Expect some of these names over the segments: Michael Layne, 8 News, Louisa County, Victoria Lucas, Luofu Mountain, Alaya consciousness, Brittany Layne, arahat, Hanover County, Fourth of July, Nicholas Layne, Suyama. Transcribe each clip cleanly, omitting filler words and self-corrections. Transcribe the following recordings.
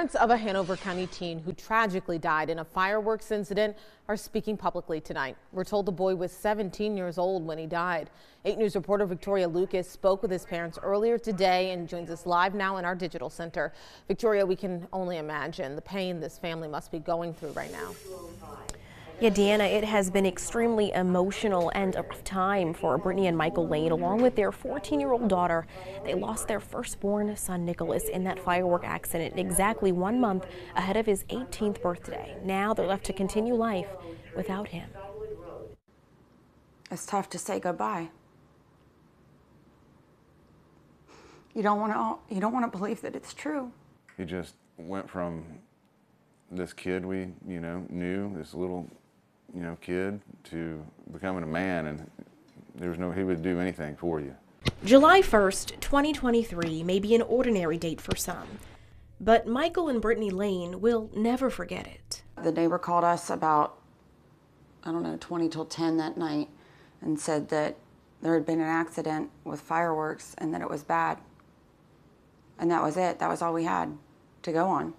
Parents of a Hanover County teen who tragically died in a fireworks incident are speaking publicly tonight. We're told the boy was 17 years old when he died. 8 News reporter Victoria Lucas spoke with his parents earlier today and joins us live now in our digital center. Victoria, we can only imagine the pain this family must be going through right now. Yeah, Deanna, it has been extremely emotional and a time for Brittany and Michael Layne, along with their 14-year-old daughter. They lost their firstborn son, Nicholas, in that firework accident exactly 1 month ahead of his 18th birthday. Now they're left to continue life without him. It's tough to say goodbye. You don't want to believe that it's true. He just went from this kid we, knew, this little kid, to becoming a man, and he would do anything for you. July 1st, 2023 may be an ordinary date for some, but Michael and Brittany Layne will never forget it. The neighbor called us about, 20 till 10 that night and said that there had been an accident with fireworks and that it was bad. And that was it. That was all we had to go on.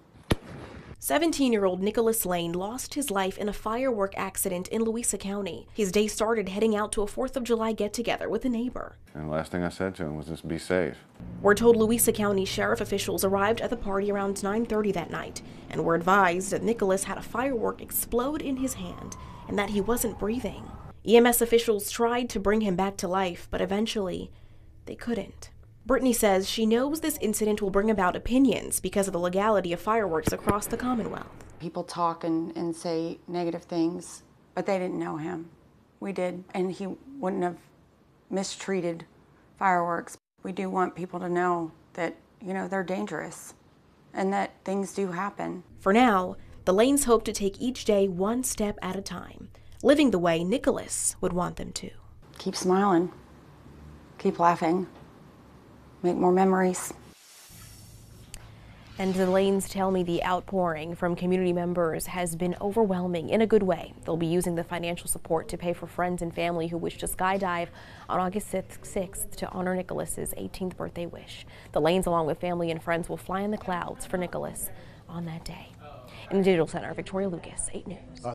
17-year-old Nicholas Layne lost his life in a firework accident in Louisa County. His day started heading out to a 4th of July get-together with a neighbor. And the last thing I said to him was just be safe. We're told Louisa County sheriff officials arrived at the party around 9:30 that night and were advised that Nicholas had a firework explode in his hand and that he wasn't breathing. EMS officials tried to bring him back to life, but eventually they couldn't. Brittany says she knows this incident will bring about opinions because of the legality of fireworks across the Commonwealth. People talk and say negative things, but they didn't know him. We did, and he wouldn't have mistreated fireworks. We do want people to know that, they're dangerous and that things do happen. For now, the Laynes hope to take each day one step at a time, living the way Nicholas would want them to. Keep smiling, keep laughing. Make more memories. And the Laynes tell me the outpouring from community members has been overwhelming in a good way. They'll be using the financial support to pay for friends and family who wish to skydive on August 6th to honor Nicholas's 18th birthday wish. The Laynes, along with family and friends, will fly in the clouds for Nicholas on that day. In the digital center, Victoria Lucas, 8 News.